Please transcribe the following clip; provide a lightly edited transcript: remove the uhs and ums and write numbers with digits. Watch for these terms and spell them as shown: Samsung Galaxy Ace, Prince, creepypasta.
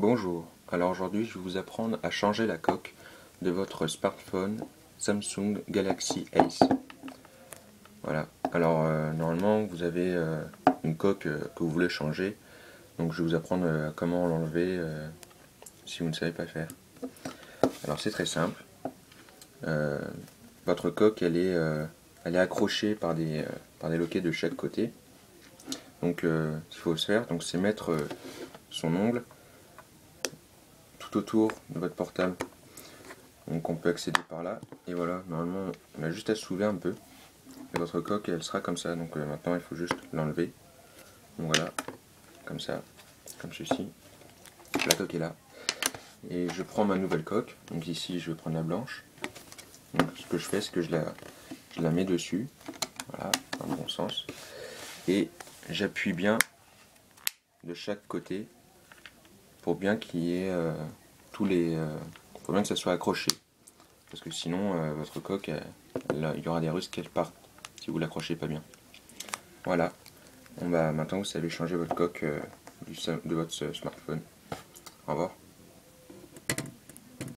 Bonjour, alors aujourd'hui je vais vous apprendre à changer la coque de votre smartphone Samsung Galaxy Ace. Voilà, alors normalement vous avez une coque que vous voulez changer, donc je vais vous apprendre comment l'enlever si vous ne savez pas faire. Alors c'est très simple, votre coque elle est accrochée par des loquets de chaque côté, donc ce qu'il faut faire c'est mettre son ongle autour de votre portable, donc on peut accéder par là, et voilà, normalement on a juste à soulever un peu et votre coque elle sera comme ça. Donc maintenant il faut juste l'enlever, donc voilà, comme ça, comme ceci, la coque est là, et je prends ma nouvelle coque, donc ici je vais prendre la blanche, donc ce que je fais c'est que je la mets dessus, voilà, dans le bon sens, et j'appuie bien de chaque côté pour bien qu'il y ait faut bien que ça soit accroché, parce que sinon votre coque il y aura des risques qu'elle parte si vous l'accrochez pas bien. Voilà, on va maintenant vous savez changer votre coque de votre smartphone. Au revoir.